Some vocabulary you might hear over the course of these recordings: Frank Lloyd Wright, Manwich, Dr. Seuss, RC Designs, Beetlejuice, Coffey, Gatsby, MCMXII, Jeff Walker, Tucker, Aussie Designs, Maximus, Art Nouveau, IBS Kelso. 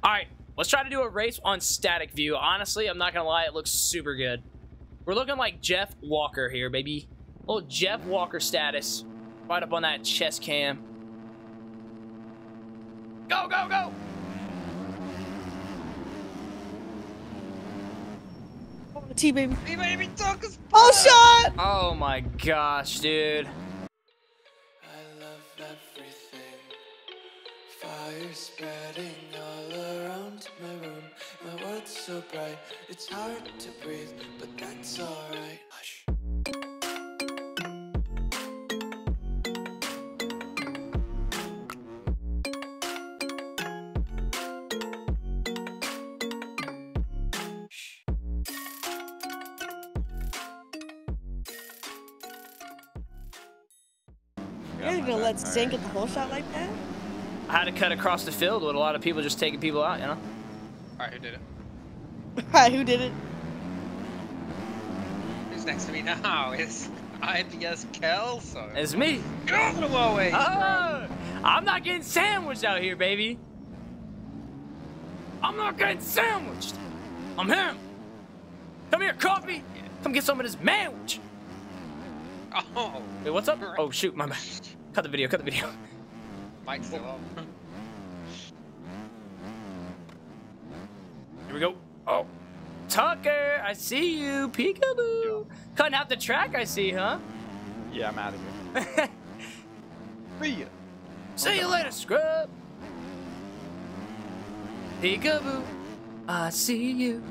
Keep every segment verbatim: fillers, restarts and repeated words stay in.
All right, let's try to do a race on static view. Honestly, I'm not gonna lie, it looks super good. We're looking like Jeff Walker here, baby. A little Jeff Walker status right up on that chest cam. Go, go, go! T baby. He made me talk as full shot. Oh my gosh, dude. I love everything. Fire spreading all around my room. My world's so bright, it's hard to breathe, but that's alright. Hush. Let stink at the whole shot like that. I had to cut across the field with a lot of people just taking people out, you know. All right, who did it? All right, who did it? Who's next to me now? It's I B S Kelso. It's me. Get off the wallways, oh, bro. I'm not getting sandwiched out here, baby. I'm not getting sandwiched. I'm him. Come here, Coffey. Come get some of this manwich. Oh. Wait, what's up? Oh shoot, my bad. Cut the video, cut the video. Mike's still up. Here we go. Oh. Tucker, I see you. Peekaboo. Yeah. Cutting out the track, I see, huh? Yeah, I'm out of here. see ya. See okay. you later, scrub. Peekaboo. I see you.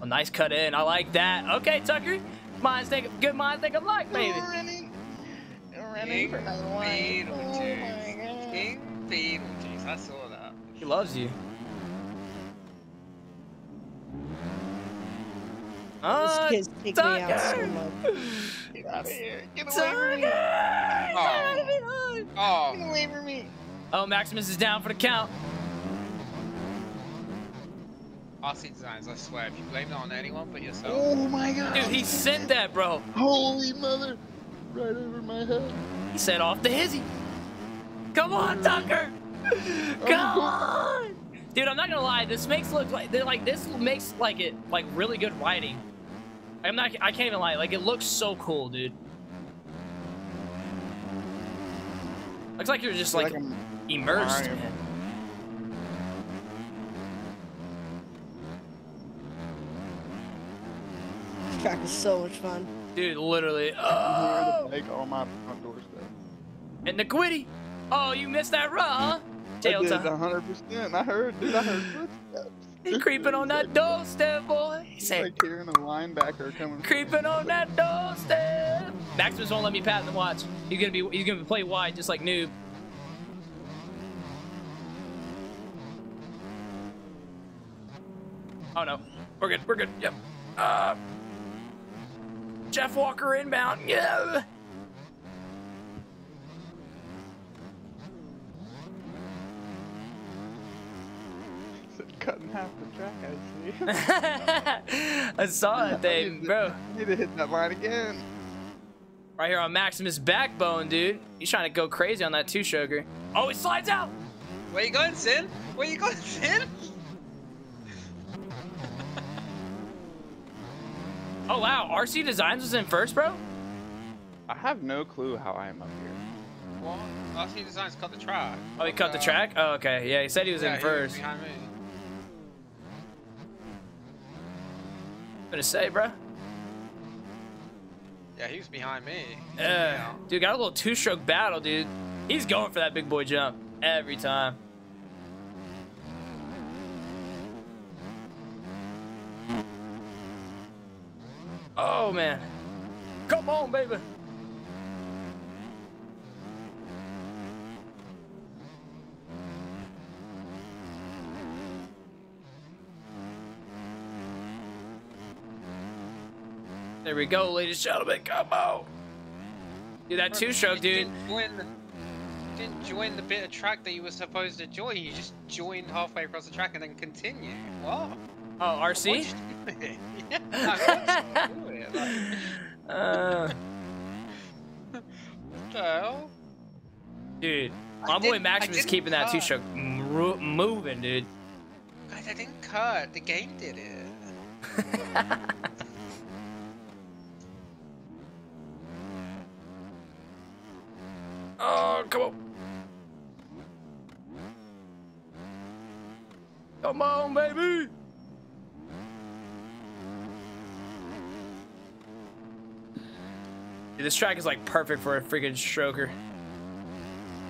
A nice cut in. I like that. Okay, Tucker. Minds think of, good minds think of like, baby. King Beetlejuice. King Beetlejuice. I saw that. He loves you. Oh, this kid's taking me out so much. Get out of here. Get away from me. Get out of me. Oh. Get away from me. Oh, Maximus is down for the count. Aussie Designs, I swear. If you blame that on anyone but yourself. Oh my god. Dude, he sent that, bro. Holy mother. Right over my head. He said off the hizzy. Come on, Tucker. Come on, dude. I'm not gonna lie. This makes look like they're like this makes like it like really good writing. I'm not. I can't even lie. Like it looks so cool, dude. Looks like you're just like, like immersed. Man. This track is so much fun. Dude, literally. Oh! On my front doorstep. And the quitty. Oh, you missed that run, huh? Jail time. one hundred percent. I heard, dude. I heard footsteps. He's creeping on that doorstep, boy. He's, He's like, like hearing a linebacker coming. Creeping on that doorstep. Maximus won't let me pat and watch. He's gonna be. He's gonna play wide, just like noob. Oh no, we're good. We're good. Yep. Uh. Jeff Walker inbound. Yeah. Is it cutting half the track? I see. I saw it, Dave, bro. You need to hit that line again. Right here on Maximus backbone, dude. He's trying to go crazy on that two sugar. Oh, he slides out. Where you going, Sin? Where you going, Sin? Oh wow, R C Designs was in first, bro? I have no clue how I am up here. Well, R C Designs cut the track. Oh, he cut uh, the track? Oh, okay. Yeah, he said he was yeah, in first. He was behind me. I'm gonna say, bro. Yeah, he was behind me. Yeah. Uh, dude, got a little two-stroke battle, dude. He's going for that big boy jump every time. Oh man, come on, baby. There we go, ladies and gentlemen, come on. Dude, that two-stroke, dude. You didn't join the, didn't join the bit of track that you were supposed to join. You just joined halfway across the track and then continued. What? Oh, R C? Yeah, uh, what the hell? Dude, my boy Maximus is keeping that two-stroke moving, dude. Guys, I didn't cut. The game did it. Oh, come on. Come on, baby. Dude, this track is like perfect for a freaking stroker.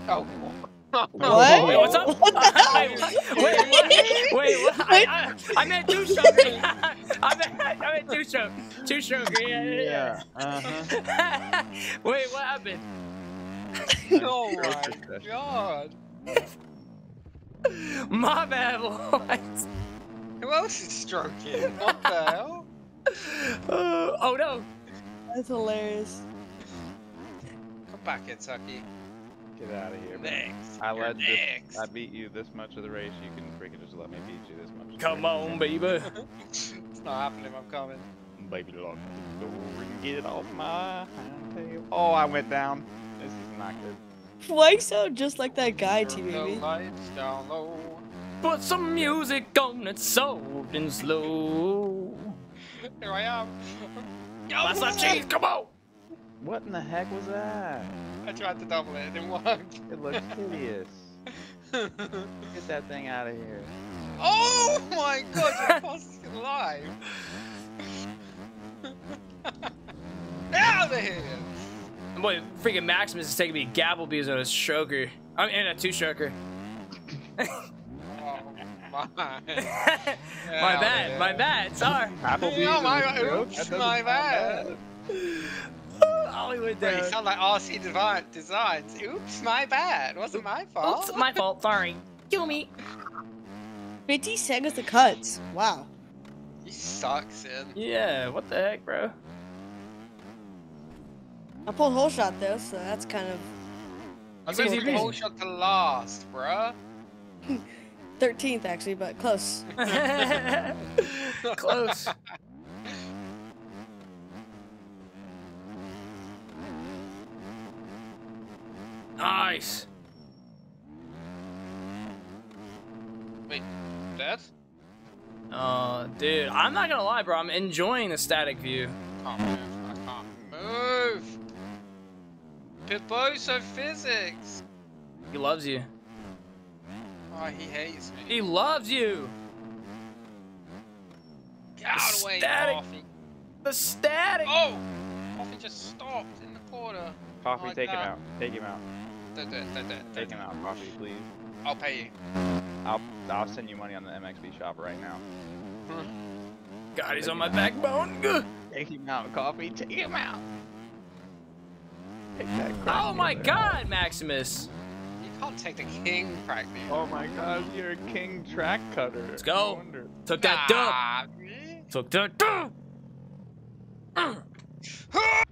Oh. What? Wait, what's up? What the hell? Wait, wait, wait, wait. I, I, I meant two stroker. I meant, I meant two stroker. Two stroker, yeah, yeah. yeah. Uh-huh. Wait, what happened? Oh my god. My bad, Lawrence. Who else is stroking? What the hell? Uh, oh no. That's hilarious. Come back, Kentucky. Get out of here, man. Next. I led next. This, I beat you this much of the race. You can freaking just let me beat you this much. Come on, baby. It's not happening. I'm coming. Baby, lock the door and get it off my tail. Oh, I went down. This is not good. Flags out just like that guy, T B B. Put some music on it soft and slow. Here I am. That's not cheese, come on! What in the heck was that? I tried to double it, it didn't work. It looks hideous. Get that thing out of here. Oh my god, you're fucking alive! Out of here! Boy, freaking Maximus is taking me gabble bees on a stroker. I'm in a two-stroker. Oh my. my bad, yeah. my bad, sorry. Oh my, oops, my bad. Hollywood there. You sound like R C Designs. Oops, my bad. Wasn't my fault. Oops, my fault. Sorry. Kill me. fifty seconds to cuts. Wow. He sucks, in. Yeah. What the heck, bro? I pulled whole shot though, so that's kind of. I was gonna whole shot to last, bruh. thirteenth actually, but close. Close. Nice. Wait, that? Oh, uh, dude, I'm not gonna lie, bro. I'm enjoying the static view. I can't move. I can't move. Pitboy's so physics. He loves you. Oh, he hates me. He loves you. Get out of the way, Coffey. The static. Oh, Coffey just stopped in the corner. Coffey, like take that. him out. Take him out. Don't do it. Don't do it. Take him out, Coffey, please. I'll pay you. I'll I'll send you money on the M X B shop right now. God, he's take on my out. backbone. Good. Take him out, Coffey. Take him out. Oh my god, Maximus! You can't take the king track, man. Oh my god, you're a king track cutter. Let's go. Took that dub. Took that dub.